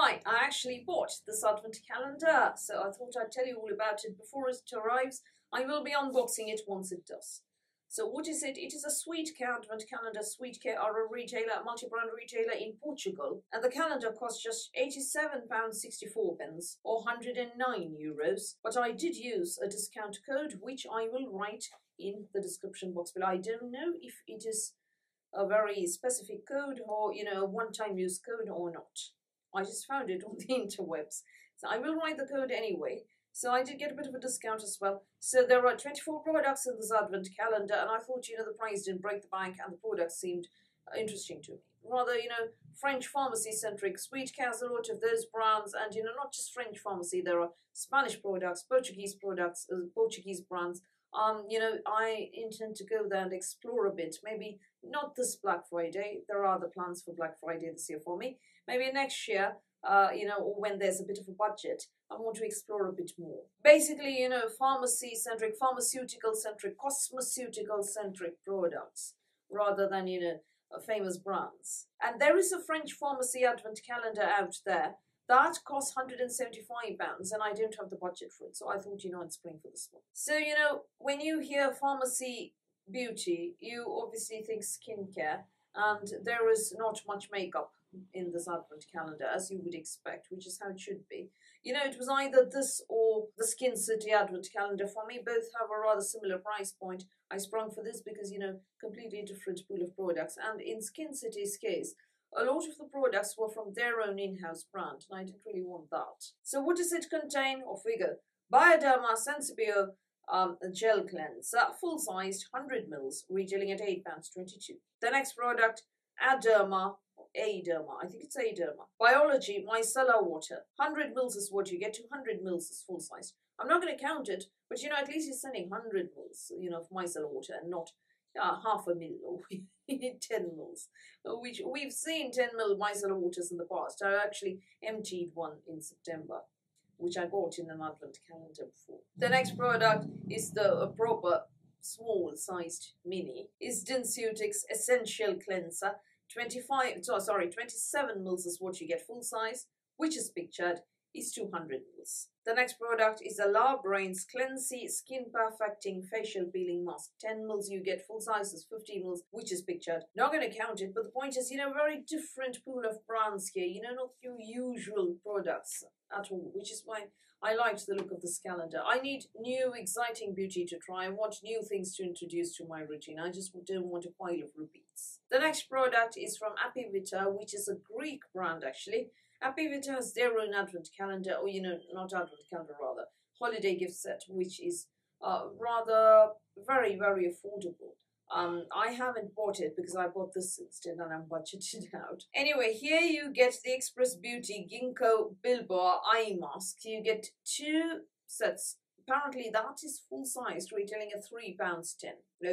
Hi, I actually bought this Advent calendar, so I thought I'd tell you all about it before it arrives. I will be unboxing it once it does. So what is it? It is a SweetCare Advent calendar. SweetCare are a retailer, a multi-brand retailer in Portugal, and the calendar costs just £87.64 or €109. But I did use a discount code, which I will write in the description box below. I don't know if it is a very specific code or, you know, a one-time use code or not. I just found it on the interwebs. So I will write the code anyway. So I did get a bit of a discount as well. So there are 24 products in this Advent calendar, and I thought, you know, the price didn't break the bank and the products seemed interesting to me. Rather, you know, French pharmacy-centric. SweetCare has a lot of those brands, and, you know, not just French pharmacy. There are Spanish products, Portuguese brands. You know, I intend to go there and explore a bit. Maybe not this Black Friday. There are other plans for Black Friday this year for me. Maybe next year. You know, or when there's a bit of a budget, I want to explore a bit more. Basically, you know, pharmacy-centric, pharmaceutical-centric, cosmeceutical-centric products, rather than, you know, famous brands. And there is a French pharmacy advent calendar out there that costs £175, and I don't have the budget for it, so I thought, you know, I'd spring for this one. So, you know, when you hear pharmacy beauty, you obviously think skincare, and there is not much makeup in this advent calendar, as you would expect, which is how it should be. You know, it was either this or the Skin City advent calendar for me. Both have a rather similar price point. I sprung for this because, you know, completely different pool of products. And in Skin City's case, a lot of the products were from their own in-house brand, and I didn't really want that. So what does it contain? Off we go. Bioderma Sensibio Gel Cleanser, full-sized, 100ml, retailing at £8.22. The next product, A-Derma, I think it's A-Derma. Biology Micellar Water. 100ml is what you get, 200ml is full size. I'm not going to count it, but, you know, at least you're sending 100ml, you know, of micellar water, and not half a mil or 10ml, which we've seen 10ml micellar waters in the past. I actually emptied one in September, which I bought in an advent calendar before. The next product is the proper small-sized mini. Isdinceutics Essential Cleanser. 27ml is what you get full size, which is pictured, is 200ml. The next product is a Labrains Cleansy Skin Perfecting Facial Peeling Mask. 10ml you get full size is 50ml, which is pictured. Not going to count it, but the point is, you know, very different pool of brands here, you know, not your usual products at all, which is why I liked the look of this calendar. I need new, exciting beauty to try. I want new things to introduce to my routine. I just don't want a pile of repeats. The next product is from Apivita, which is a Greek brand, actually. Apivita has their own advent calendar, or, you know, not advent calendar, rather, holiday gift set, which is rather very, very affordable. I haven't bought it because I bought this instead and I'm budgeted out. Anyway, here you get the Express Beauty Ginkgo Biloba Eye Mask. You get two sets. Apparently that is full-sized, retailing at £3.10. Oh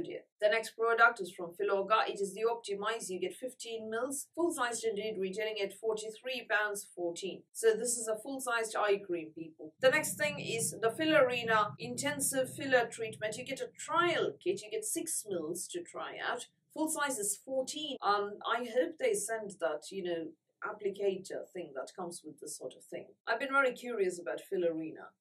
dear. The next product is from Filorga. It is the Optimize. You get 15ml, full-sized indeed, retailing at £43.14. So this is a full-sized eye cream, people. The next thing is the Fillerina Intensive Filler Treatment. You get a trial kit. You get 6ml to try out. Full-size is 14. I hope they send that, you know, applicator thing that comes with this sort of thing. I've been very curious about Fillerina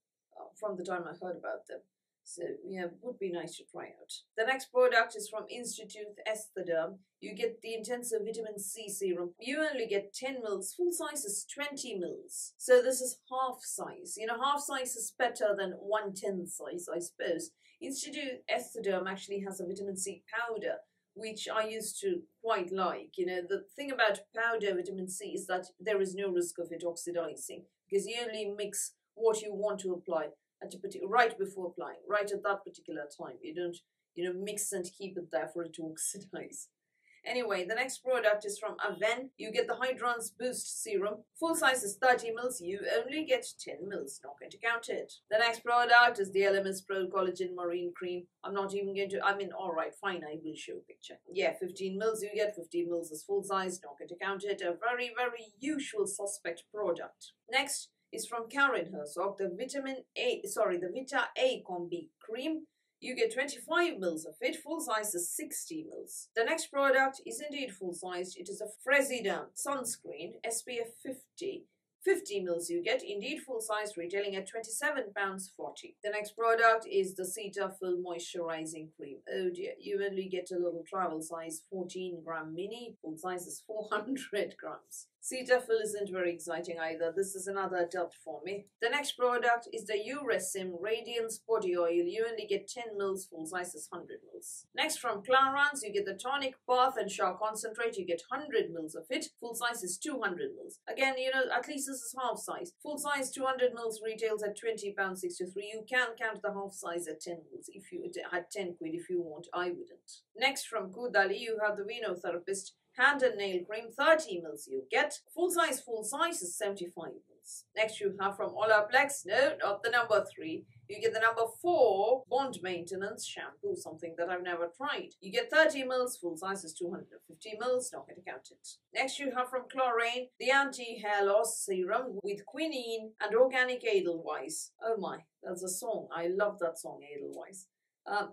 from the time I heard about them. So, yeah, it would be nice to try out. The next product is from Institut Esthederm. You get the Intensive Vitamin C Serum. You only get 10ml. Full size is 20ml. So this is half size. You know, half size is better than 1/10 size, I suppose. Institut Esthederm actually has a vitamin C powder, which I used to quite like. You know, the thing about powder vitamin C is that there is no risk of it oxidizing, because you only mix what you want to apply at right before applying, right at that particular time. You don't, you know, mix and keep it there for it to oxidize. Anyway, the next product is from Avène. You get the Hydrance Boost Serum. Full size is 30ml. You only get 10ml. Not going to count it. The next product is the Elemis Pro Collagen Marine Cream. I'm not even going to, I mean, alright, fine, I will show a picture. Yeah, 15ml. You get 15ml as full size. Not going to count it. A very, very usual suspect product. Next is from Karen Herzog, the Vita A Combi Cream. You get 25ml of it, full size is 60ml. The next product is indeed full sized. It is a Fresiderm Sunscreen SPF 50 50 mils you get, indeed full-sized, retailing at £27.40. The next product is the Cetaphil Moisturizing Cream. Oh dear, you only get a little travel size 14-gram mini, full-size is 400 grams. Cetaphil isn't very exciting either. This is another adult for me. The next product is the Uresim Radiance Body Oil. You only get 10 mils, full size is 100 mils. Next, from Clarins, you get the Tonic Bath and Shower Concentrate. You get 100 mils of it. Full size is 200 mils. Again, you know, at least this is half size. Full size 200 mils retails at £20.63. You can count the half size at 10 mils if you had 10 quid if you want. I wouldn't. Next, from Caudalie, you have the Venotherapist Hand and Nail Cream. 30 mils you get. Full size is 75 mils. Next you have from Olaplex, no, not the number 3. You get the number 4 Bond Maintenance Shampoo, something that I've never tried. You get 30 mils, full size is 250 mils, not going to count it. Next you have from Clarins, the Anti-Hair Loss Serum with Quinine and Organic Edelweiss. Oh my, that's a song. I love that song, Edelweiss.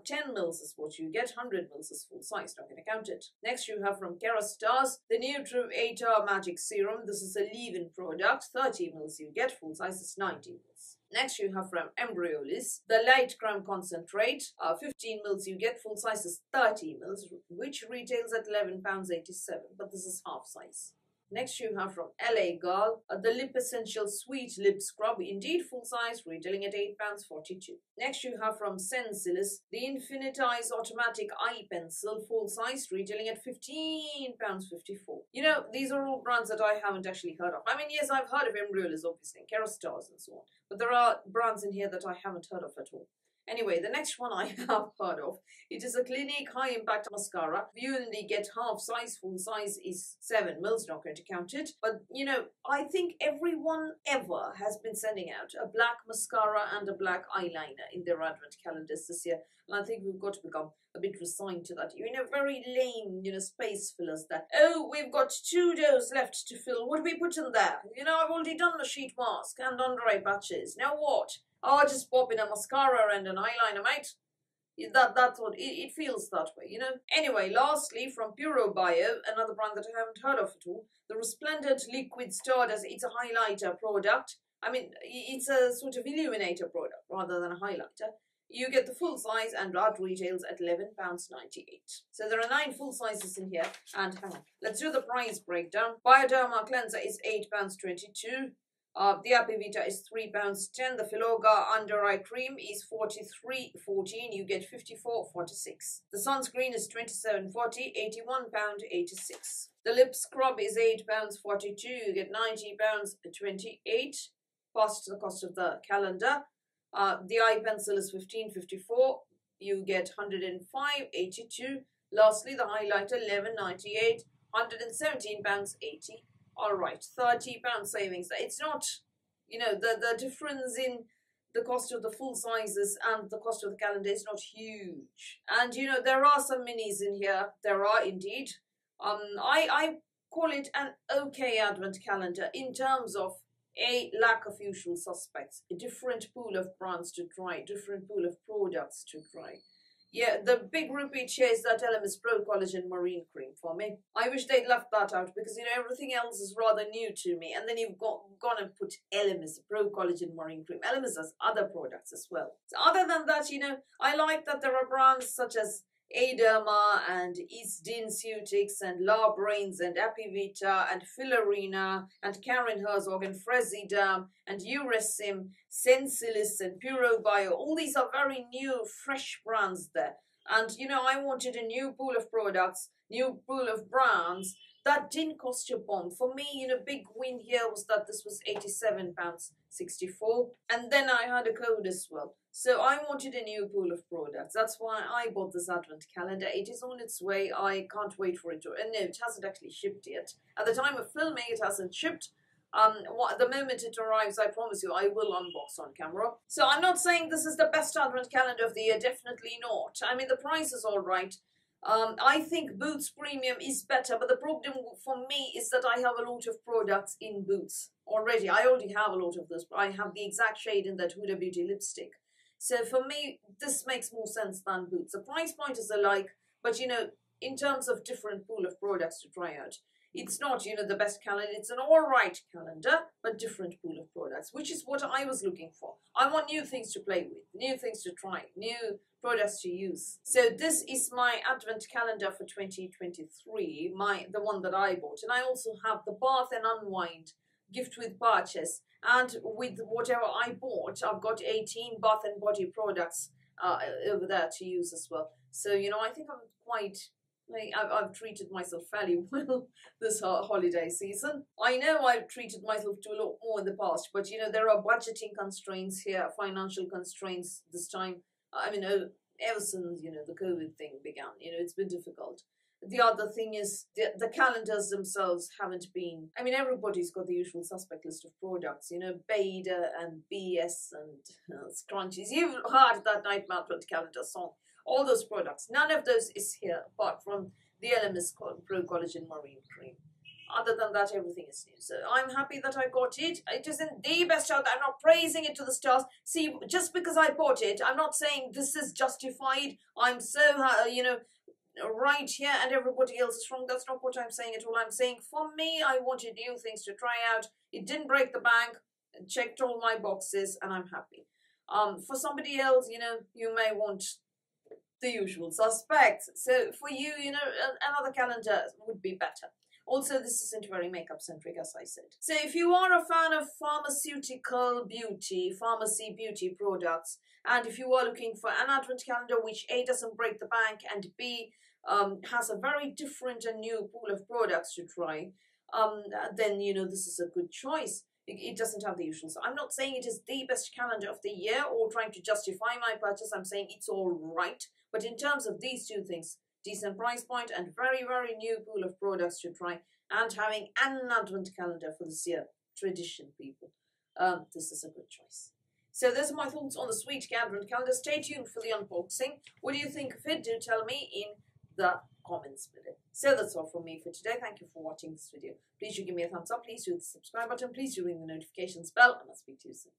10 mils is what you get, 100 mils is full size, not going to count it. Next you have from Kerastase, the Neutrum A-Derma Magic Serum. This is a leave-in product, 30 mils you get, full size is 90 mils. Next you have from Embryolisse, the Light Crème Concentrate, 15 mils you get, full size is 30 mils, which retails at £11.87, but this is half size. Next you have from LA Girl, the Lip Essential Sweet Lip Scrub, indeed full size, retailing at £8.42. Next you have from Sensilis, the Infinite Eyes Automatic Eye Pencil, full size, retailing at £15.54. You know, these are all brands that I haven't actually heard of. I mean, yes, I've heard of Embryolisse, obviously, and Kerastase and so on, but there are brands in here that I haven't heard of at all. Anyway, the next one I have heard of. It is a Clinique High Impact Mascara. You only get half size, full size is 7 mils, not going to count it. But, you know, I think everyone ever has been sending out a black mascara and a black eyeliner in their advent calendars this year. And I think we've got to become a bit resigned to that. You know, very lame, you know, space fillers that, oh, we've got 2 doses left to fill. What do we put in there? You know, I've already done the sheet mask and under eye patches. Now what? Oh, just pop in a mascara and an eyeliner, mate. That's what it feels that way, you know. Anyway, lastly, from Puro Bio, another brand that I haven't heard of at all, the Resplendent Liquid Stardust. It's a highlighter product. I mean, it's a sort of illuminator product rather than a highlighter. You get the full size and that retails at £11.98. So there are 9 full sizes in here. And hang on, let's do the price breakdown. Bioderma Cleanser is £8.22. The Apivita is £3.10. The Filorga Under Eye Cream is £43.14. You get £54.46. The sunscreen is £27.40, £81.86. The lip scrub is £8.42. You get £90.28, past the cost of the calendar. The eye pencil is £15.54. You get £105.82. Lastly, the highlighter £11.98, £117.80. All right, £30 savings. It's not, you know, the difference in the cost of the full sizes and the cost of the calendar is not huge. And, you know, there are some minis in here. There are indeed. I call it an okay advent calendar in terms of a lack of usual suspects, a different pool of brands to try, different pool of products to try. Yeah, the big repeat here is that Elemis Pro Collagen Marine Cream for me. I wish they'd left that out because, you know, everything else is rather new to me. And then you've gone and put Elemis Pro Collagen Marine Cream. Elemis has other products as well. So other than that, you know, I like that there are brands such as A-Derma and Isdinceutics and Labrains and Apivita and Fillerina and Karen Herzog and Fresiderm and Uresim, Sensilis and Puro Bio. All these are very new, fresh brands there. And, you know, I wanted a new pool of products, new pool of brands that didn't cost you a bomb. For me, you know, big win here was that this was £87.64. And then I had a code as well. So I wanted a new pool of products. That's why I bought this advent calendar. It is on its way. I can't wait for it to... No, it hasn't actually shipped yet. At the time of filming, it hasn't shipped. The moment it arrives, I promise you, I will unbox on camera. So I'm not saying this is the best advent calendar of the year. Definitely not. I mean, the price is all right. I think Boots Premium is better, but the problem for me is that I have a lot of products in Boots already. I already have a lot of this, but I have the exact shade in that Huda Beauty lipstick. So for me, this makes more sense than Boots. The price point is alike, but you know, in terms of different pool of products to try out, It's not, you know, the best calendar. It's an all right calendar, but different pool of products, which is what I was looking for. I want new things to play with, new things to try, new products to use. So this is my advent calendar for 2023, the one that I bought. And I also have the Bath and Unwind gift with purchase. And with whatever I bought, I've got 18 bath and body products over there to use as well. So, you know, I think I'm quite... I've treated myself fairly well this holiday season. I know I've treated myself to a lot more in the past, but you know, there are budgeting constraints here, financial constraints this time. I mean, ever since, you know, the COVID thing began, you know, it's been difficult. The other thing is the calendars themselves haven't been... I mean, everybody's got the usual suspect list of products, you know, Bader and BS and Scrunchies. You've heard that Nightmare Calendar song. All those products. None of those is here apart from the Elemis Pro Collagen Marine Cream. Other than that, everything is new. So I'm happy that I got it. It isn't the best out there. I'm not praising it to the stars. See, just because I bought it, I'm not saying this is justified. I'm so, you know, right here and everybody else is wrong. That's not what I'm saying at all. I'm saying for me, I wanted new things to try out. It didn't break the bank. It checked all my boxes and I'm happy. For somebody else, you know, you may want the usual suspects. So for you, you know, another calendar would be better. Also, this isn't very makeup centric, as I said. So if you are a fan of pharmaceutical beauty, pharmacy beauty products, and if you are looking for an advent calendar which A, doesn't break the bank, and B, has a very different and new pool of products to try, then, you know, this is a good choice. It doesn't have the usual. So I'm not saying it is the best calendar of the year or trying to justify my purchase. I'm saying it's all right. But in terms of these two things, decent price point and very, very new pool of products to try, and having an advent calendar for this year, tradition people, this is a good choice. So those are my thoughts on the SweetCare advent calendar. Stay tuned for the unboxing. What do you think of it? Do tell me in the comments below. So that's all from me for today. Thank you for watching this video. Please do give me a thumbs up. Please do hit the subscribe button. Please do ring the notifications bell, and I'll speak to you soon.